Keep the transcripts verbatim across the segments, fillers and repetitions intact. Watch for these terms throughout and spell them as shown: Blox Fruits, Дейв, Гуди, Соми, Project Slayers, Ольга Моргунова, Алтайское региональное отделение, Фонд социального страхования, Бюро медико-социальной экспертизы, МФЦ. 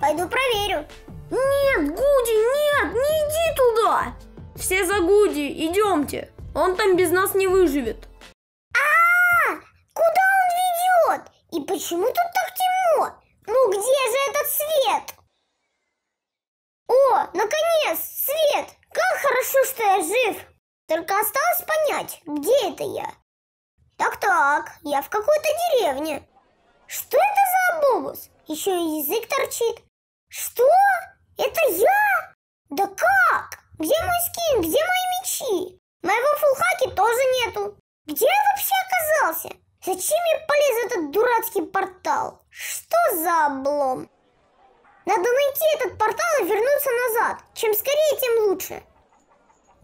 Пойду проверю. Нет, Гуди, нет, не иди туда. Все за Гуди, идемте. Он там без нас не выживет. А-а-а! Куда он ведет? И почему тут так темно? Ну где же этот свет? О, наконец, свет! Как хорошо, что я жив. Только осталось понять, где это я. Так-так, я в какой-то деревне. Что это за обобус? Еще и язык торчит. Что? Это я? Да как? Где мой скин? Где мои мечи? Моего фулхаки тоже нету. Где я вообще оказался? Зачем я полез в этот дурацкий портал? Что за облом? Надо найти этот портал и вернуться назад. Чем скорее, тем лучше.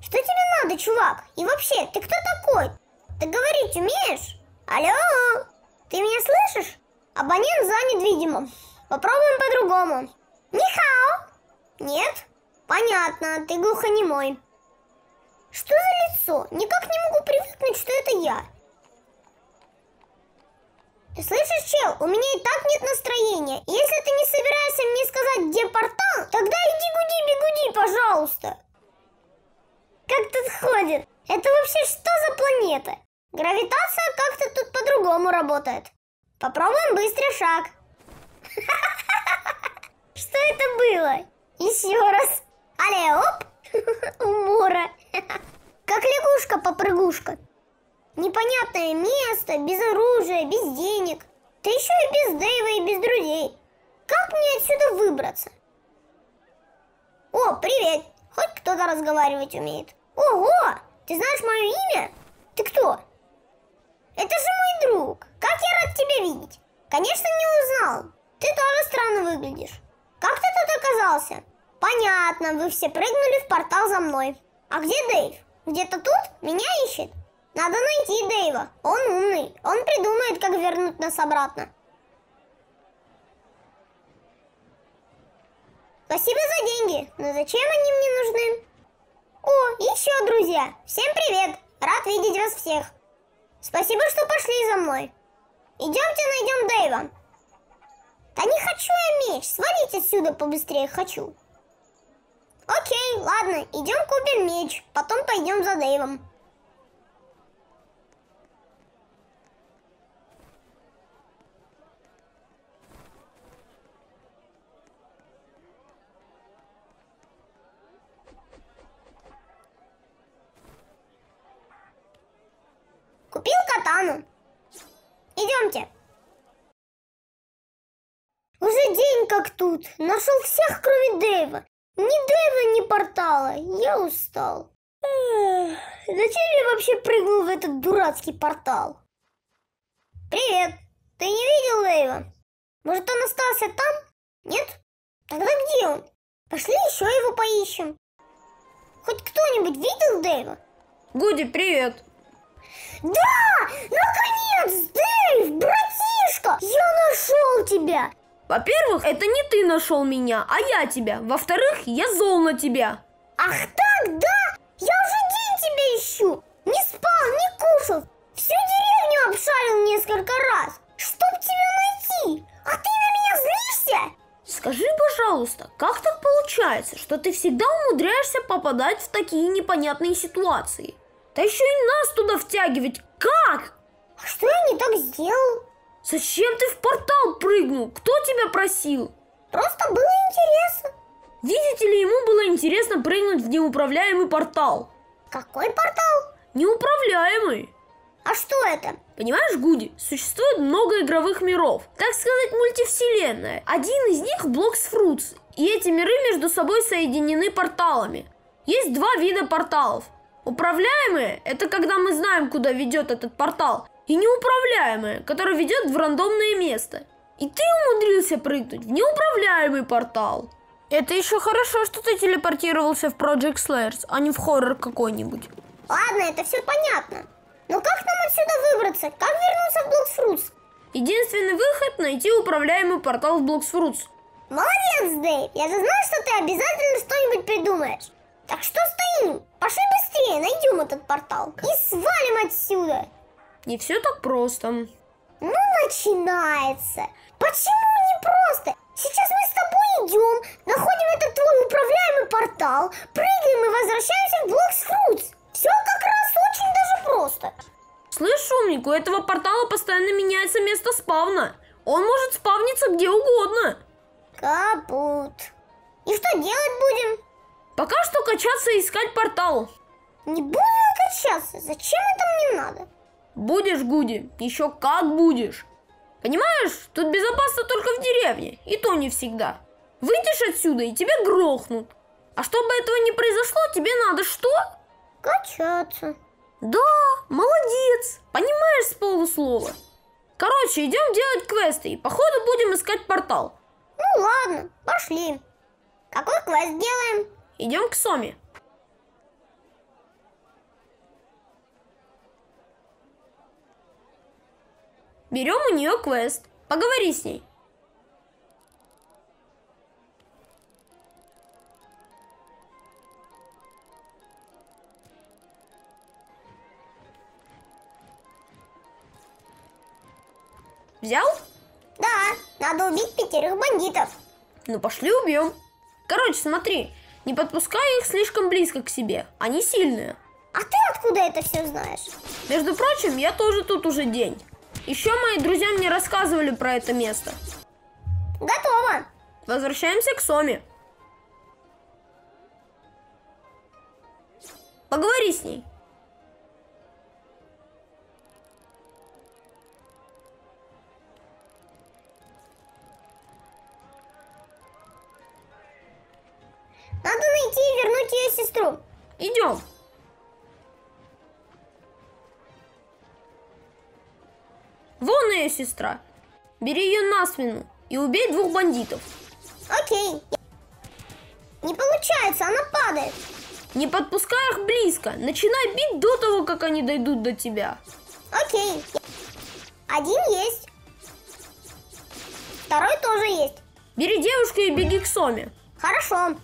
Что тебе надо, чувак? И вообще, ты кто такой? Ты говорить умеешь? Алло? Ты меня слышишь? Абонент занят, видимо. Попробуем по-другому. Нихао? Нет? Понятно, ты глухонемой. Что за лицо? Никак не могу привыкнуть, что это я. Ты слышишь, чел? У меня и так нет настроения. Если ты не собираешься мне сказать, где портал, тогда иди гуди-бегуди, пожалуйста. Как тут ходит? Это вообще что за планета? Гравитация как-то тут по-другому работает. Попробуем быстрый шаг. Что это было? Еще раз. Алле, оп. Умора. Как лягушка-попрыгушка. Непонятное место, без оружия, без денег. Да еще и без Дейва, и без друзей. Как мне отсюда выбраться? О, привет. Хоть кто-то разговаривать умеет. Ого! Ты знаешь мое имя? Ты кто? Это же мой друг. Как я рад тебя видеть. Конечно, не узнал. Ты тоже странно выглядишь. Как ты тут оказался? Понятно, вы все прыгнули в портал за мной. А где Дейв? Где-то тут? Меня ищет? Надо найти Дейва. Он умный. Он придумает, как вернуть нас обратно. Спасибо за деньги, но зачем они мне нужны? О, еще друзья. Всем привет. Рад видеть вас всех. Спасибо, что пошли за мной. Идемте найдем Дейва. Да не хочу я меч. Свалить отсюда побыстрее хочу. Окей, ладно. Идем купим меч. Потом пойдем за Дейвом. Купил катану. Идемте. Уже день как тут. Нашел всех, кроме Дейва. Ни Дейва, ни портала. Я устал. Эх, зачем я вообще прыгнул в этот дурацкий портал? Привет. Ты не видел Дейва? Может, он остался там? Нет? Тогда где он? Пошли еще его поищем. Хоть кто-нибудь видел Дейва? Гуди, привет. Да! Наконец, Дейв, братишка! Я нашел тебя! Во-первых, это не ты нашел меня, а я тебя. Во-вторых, я зол на тебя. Ах так, да? Я уже день тебя ищу. Не спал, не кушал. Всю деревню обшарил несколько раз, чтоб тебя найти. А ты на меня злишься? Скажи, пожалуйста, как так получается, что ты всегда умудряешься попадать в такие непонятные ситуации? Да еще и нас туда втягивать. Как? А что я не так сделал? Зачем ты в портал прыгнул? Кто тебя просил? Просто было интересно. Видите ли, ему было интересно прыгнуть в неуправляемый портал. Какой портал? Неуправляемый. А что это? Понимаешь, Гуди, существует много игровых миров. Так сказать, мультивселенная. Один из них Blox Fruits. И эти миры между собой соединены порталами. Есть два вида порталов. Управляемые – это когда мы знаем, куда ведет этот портал, и неуправляемые, который ведет в рандомное место. И ты умудрился прыгнуть в неуправляемый портал. Это еще хорошо, что ты телепортировался в Project Slayers, а не в хоррор какой-нибудь. Ладно, это все понятно. Но как нам отсюда выбраться? Как вернуться в Blox Fruits? Единственный выход – найти управляемый портал в Blox Fruits. Молодец, Дейв! Я же знаю, что ты обязательно что-нибудь придумаешь. Так что стоим? Пошли быстрее, найдем этот портал и свалим отсюда. Не все так просто. Ну, начинается. Почему не просто? Сейчас мы с тобой зал, прыгаем и возвращаемся в Blox Fruits. Все как раз очень даже просто. Слышь, умник, у этого портала постоянно меняется место спавна. Он может спавниться где угодно. Капут. И что делать будем? Пока что качаться и искать портал. Не буду качаться, зачем это мне надо? Будешь, Гуди, еще как будешь. Понимаешь, тут безопасно только в деревне, и то не всегда. Выйдешь отсюда, и тебя грохнут. А чтобы этого не произошло, тебе надо что? Качаться. Да, молодец, понимаешь с полуслова. Короче, идем делать квесты, и походу будем искать портал. Ну ладно, пошли. Какой квест делаем? Идем к Соми. Берем у нее квест. Поговори с ней. Взял? Да, надо убить пятерых бандитов. Ну пошли убьем. Короче, смотри, не подпускай их слишком близко к себе. Они сильные. А ты откуда это все знаешь? Между прочим, я тоже тут уже день. Еще мои друзья мне рассказывали про это место. Готово. Возвращаемся к Соми. Поговори с ней. Надо найти и вернуть ее сестру. Идем. Вон ее сестра. Бери ее на свину и убей двух бандитов. Окей. Не получается, она падает. Не подпускай их близко. Начинай бить до того, как они дойдут до тебя. Окей. Один есть. Второй тоже есть. Бери девушку и беги к Соме. Хорошо.